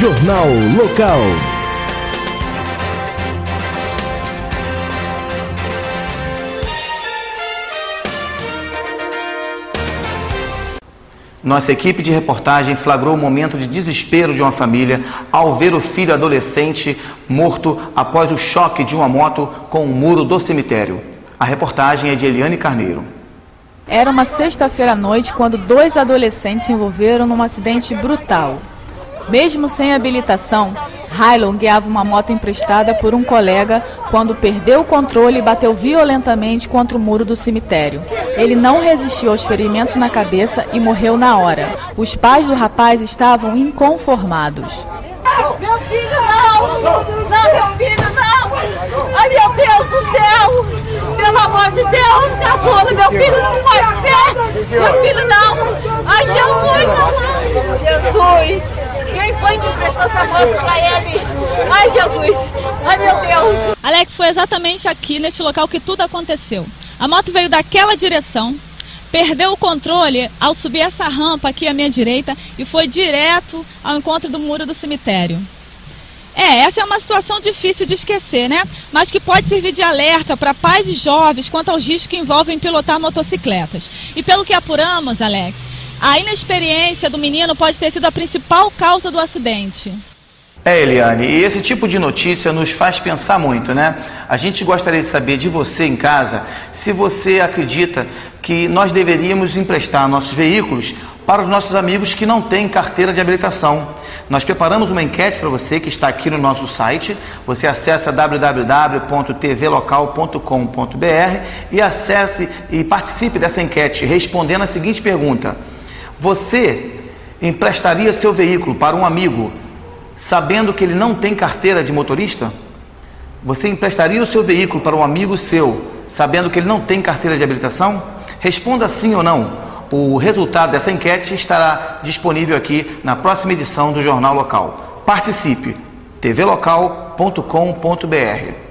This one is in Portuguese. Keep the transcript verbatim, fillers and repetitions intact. Jornal Local. Nossa equipe de reportagem flagrou o momento de desespero de uma família ao ver o filho adolescente morto após o choque de uma moto com o muro do cemitério. A reportagem é de Eliane Carneiro. Era uma sexta-feira à noite quando dois adolescentes se envolveram num acidente brutal. Mesmo sem habilitação, Railon guiava uma moto emprestada por um colega quando perdeu o controle e bateu violentamente contra o muro do cemitério. Ele não resistiu aos ferimentos na cabeça e morreu na hora. Os pais do rapaz estavam inconformados. Não, meu filho não! Não, meu filho não! Ai, meu Deus do céu! Pelo amor de Deus, caçula, meu filho não pode ter, meu filho não. Ai, Jesus, Jesus, quem foi que emprestou essa moto pra ele? Ai, Jesus, ai, meu Deus. Alex, foi exatamente aqui, neste local, que tudo aconteceu. A moto veio daquela direção, perdeu o controle ao subir essa rampa aqui à minha direita e foi direto ao encontro do muro do cemitério. É, essa é uma situação difícil de esquecer, né? Mas que pode servir de alerta para pais e jovens quanto aos riscos que envolvem pilotar motocicletas. E pelo que apuramos, Alex, a inexperiência do menino pode ter sido a principal causa do acidente. É, Eliane, e esse tipo de notícia nos faz pensar muito, né? A gente gostaria de saber de você em casa, se você acredita que nós deveríamos emprestar nossos veículos para os nossos amigos que não têm carteira de habilitação. Nós preparamos uma enquete para você que está aqui no nosso site. Você acessa w w w ponto t v local ponto com ponto b r e acesse e participe dessa enquete respondendo a seguinte pergunta: você emprestaria seu veículo para um amigo sabendo que ele não tem carteira de motorista? Você emprestaria o seu veículo para um amigo seu sabendo que ele não tem carteira de habilitação? Responda sim ou não. O resultado dessa enquete estará disponível aqui na próxima edição do Jornal Local. Participe! t v local ponto com ponto b r